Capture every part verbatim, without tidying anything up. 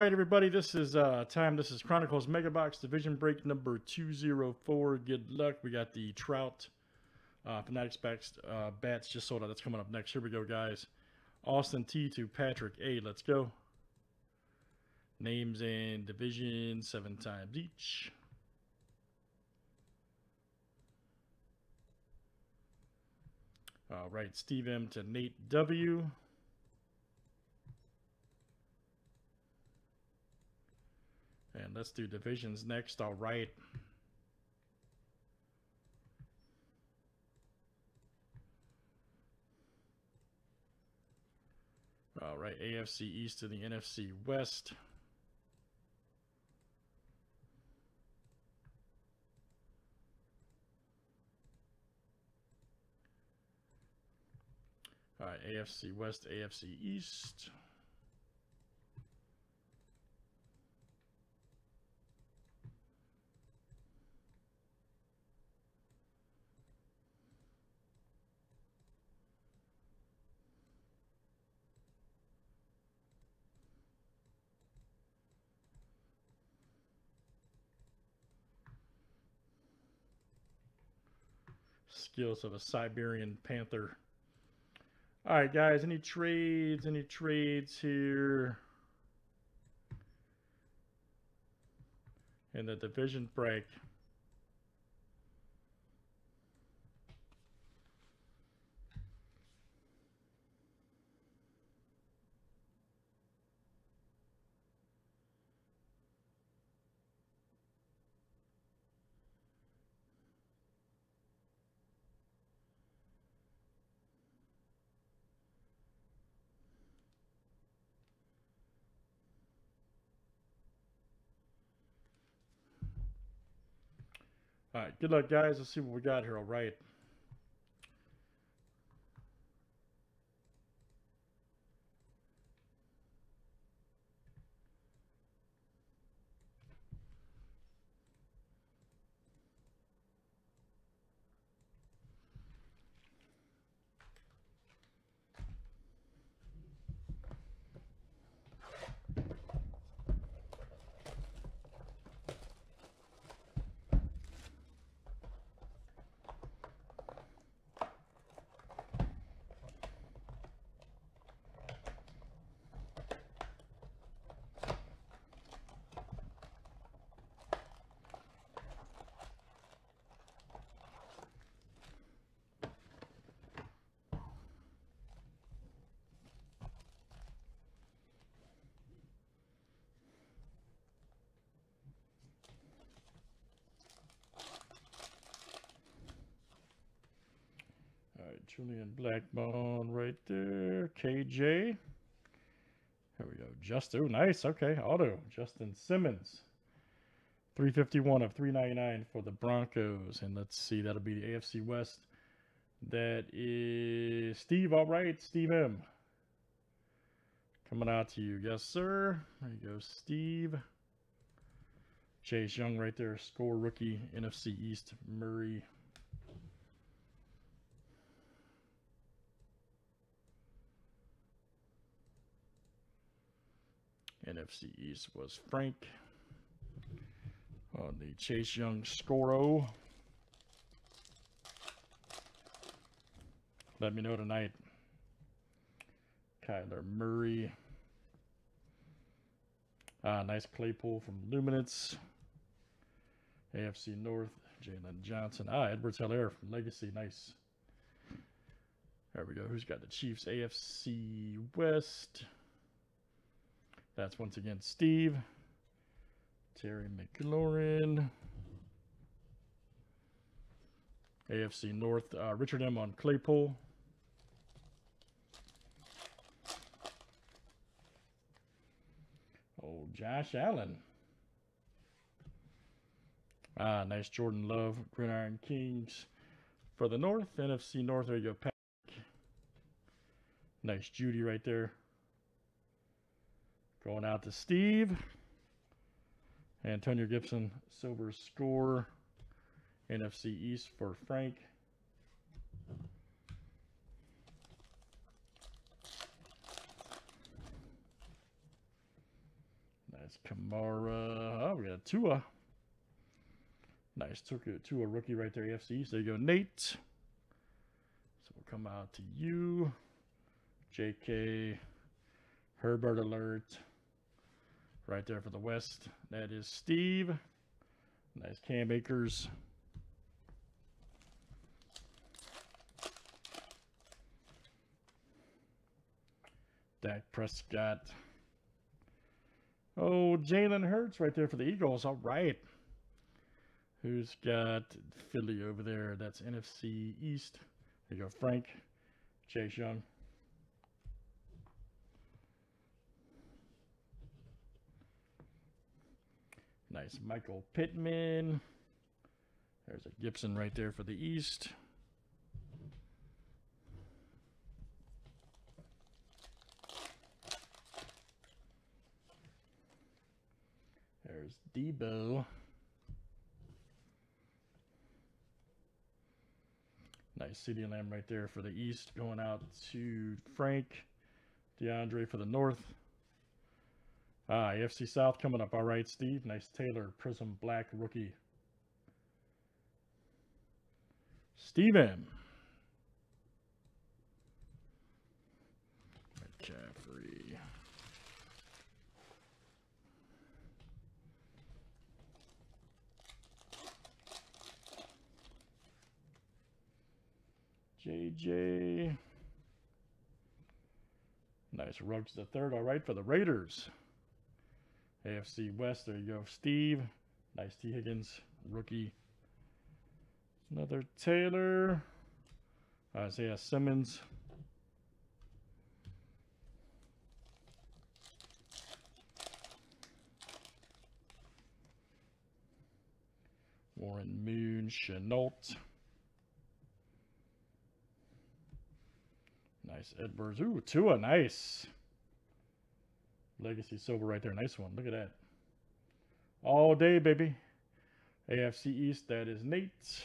All right, everybody, this is uh, time. This is Chronicles Megabox Division Break number two oh four. Good luck. We got the Trout uh, Fnatic Spax uh, bats just sold out. That's coming up next. Here we go, guys. Austin T to Patrick A. Let's go. Names and division seven times each. All right, Steve M to Nate W. And let's do divisions next. All right. All right. A F C East to the N F C West. All right. A F C West, A F C East. Skills of a Siberian Panther. All right, guys, any trades, any trades here in the division break? All right, good luck, guys. Let's see what we got here. All right. Julian Blackmon right there. K J. Here we go. Just, oh, nice. Okay. Auto. Justin Simmons. three fifty-one of three ninety-nine for the Broncos. And let's see. That'll be the A F C West. That is Steve. All right. Steve M. Coming out to you. Yes, sir. There you go, Steve. Chase Young right there. Score rookie. N F C East. Murray. N F C East was Frank on the Chase Young Scoro. Let me know tonight. Kyler Murray. Ah, nice Claypool from Luminance. A F C North, Jalen Johnson. Ah, Edward Teller from Legacy. Nice. There we go. Who's got the Chiefs? A F C West. That's once again Steve, Terry McLaurin, A F C North, uh, Richard M on Claypool, old Josh Allen, ah, nice Jordan Love, Gridiron Kings for the North, N F C North, there you go, Patrick, nice Judy right there. Going out to Steve. Antonio Gibson, silver score. N F C East for Frank. That's Kamara. Oh, we got Tua. Nice. Tua rookie right there, A F C. So there you go, Nate. So we'll come out to you. J K. Herbert alert. Right there for the West. That is Steve. Nice Cam Akers. Dak Prescott. Oh, Jalen Hurts right there for the Eagles. All right. Who's got Philly over there? That's N F C East. There you go, Frank. Chase Young. Nice Michael Pittman. There's a Gibson right there for the East. There's Debo. Nice CeeDee Lamb right there for the East. Going out to Frank. DeAndre for the North. Ah, A F C South coming up. All right, Steve. Nice Taylor Prism Black rookie. Steven. McCaffrey. J J. Nice Ruggs the third. All right, for the Raiders. A F C West, there you go, Steve. Nice T Higgins, rookie. Another Taylor. Isaiah Simmons. Warren Moon, Chenault. Nice Edwards. Ooh, Tua, nice. Legacy silver right there. Nice one. Look at that. All day, baby. A F C East. That is Nate.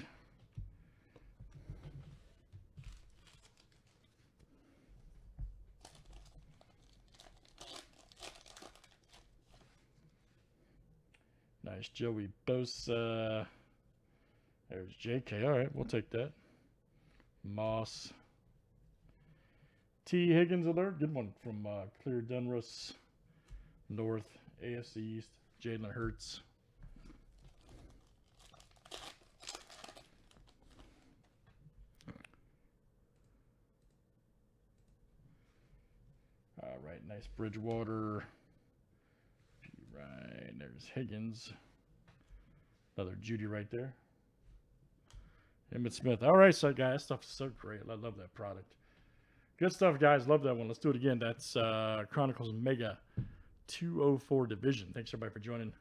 Nice Joey Bosa. There's J K. All right. We'll take that. Moss. T Higgins alert. Good one from uh, Clear Dunruss. North, A F C East, Jalen Hurts. All right, nice Bridgewater. Right, there's Higgins. Another Judy right there. Emmitt Smith. All right, so guys, stuff's so great. I love that product. Good stuff, guys. Love that one. Let's do it again. That's uh, Chronicles Mega. two oh four division. Thanks everybody for joining.